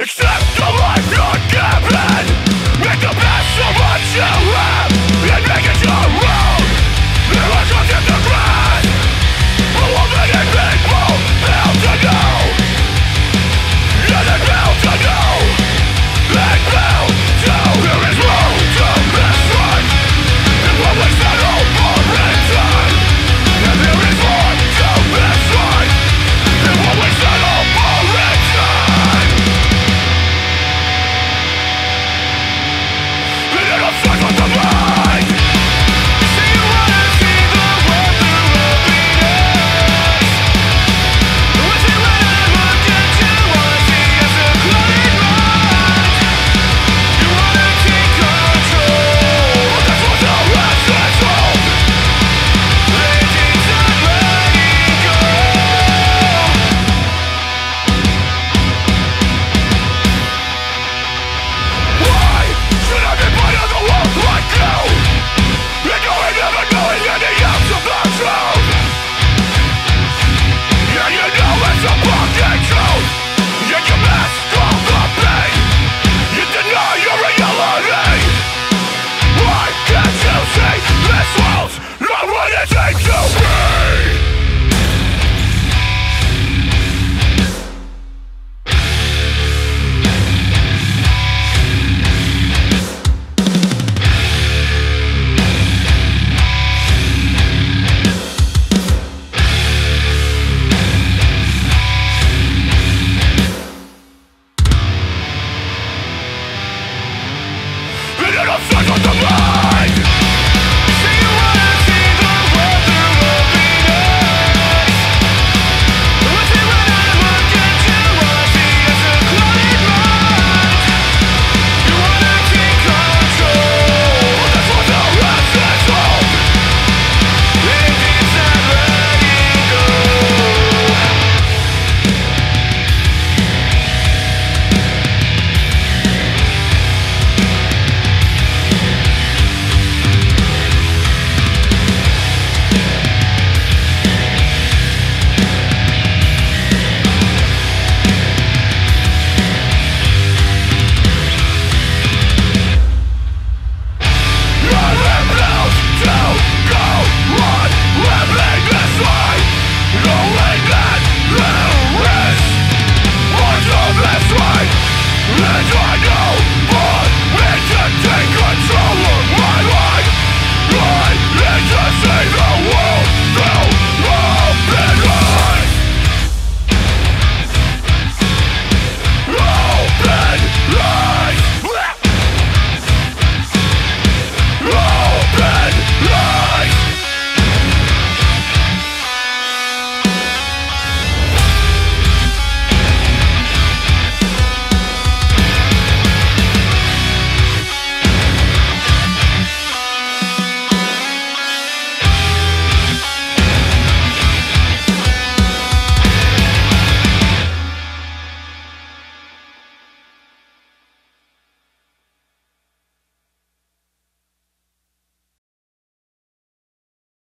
Accept the life you're given. Make the best of what you have and make it your own. It was all in the grass, a woman and people fail to know. Yeah, they fail to know. They fail to. There is room to miss right, and what we settle for in time. Yeah, there is room to miss right, and what we settle for in time. And it affects what the mind. Fuck on the line.